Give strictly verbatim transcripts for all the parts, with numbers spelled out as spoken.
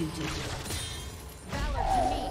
executed. Valor to me.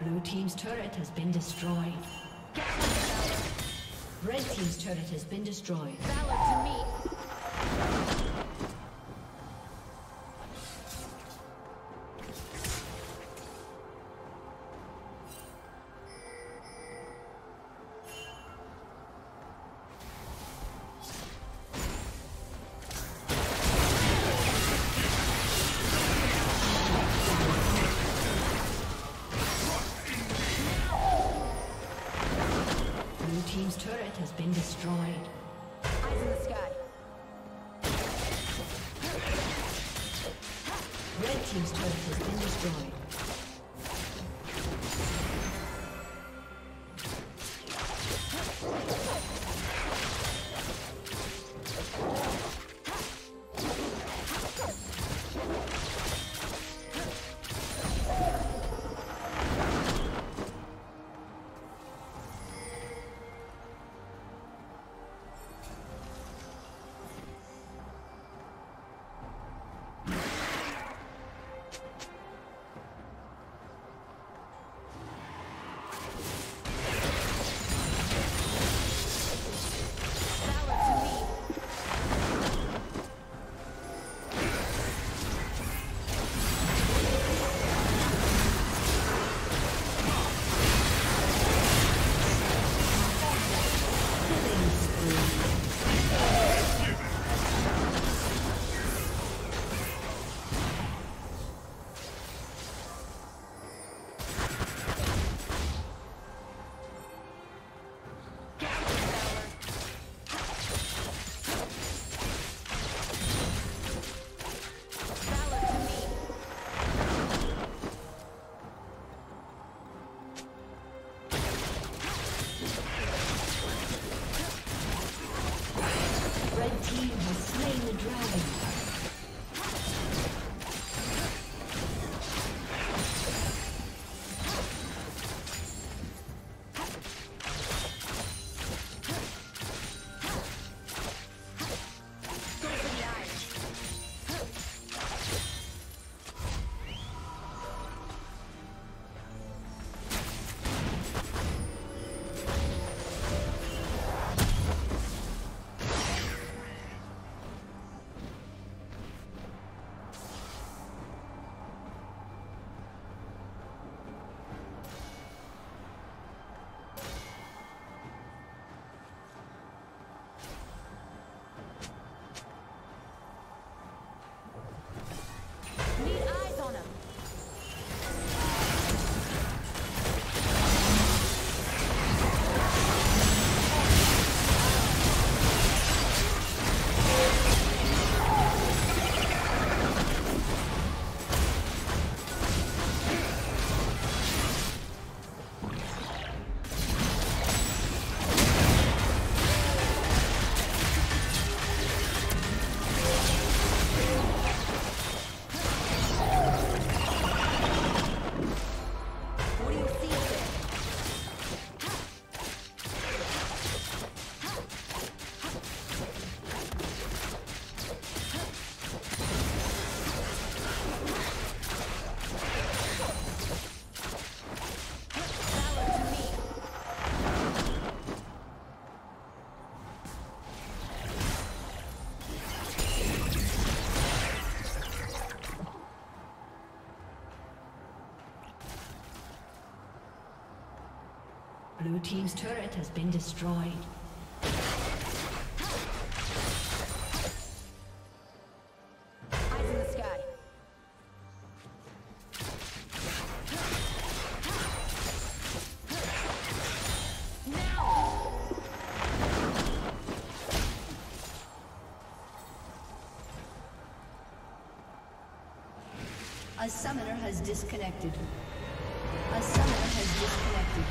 Blue team's turret has been destroyed. Red team's turret has been destroyed. Valor to me. has been destroyed. Eyes in the sky. Red team's turret has been destroyed. Blue team's turret has been destroyed. A summoner has disconnected. A summoner has disconnected.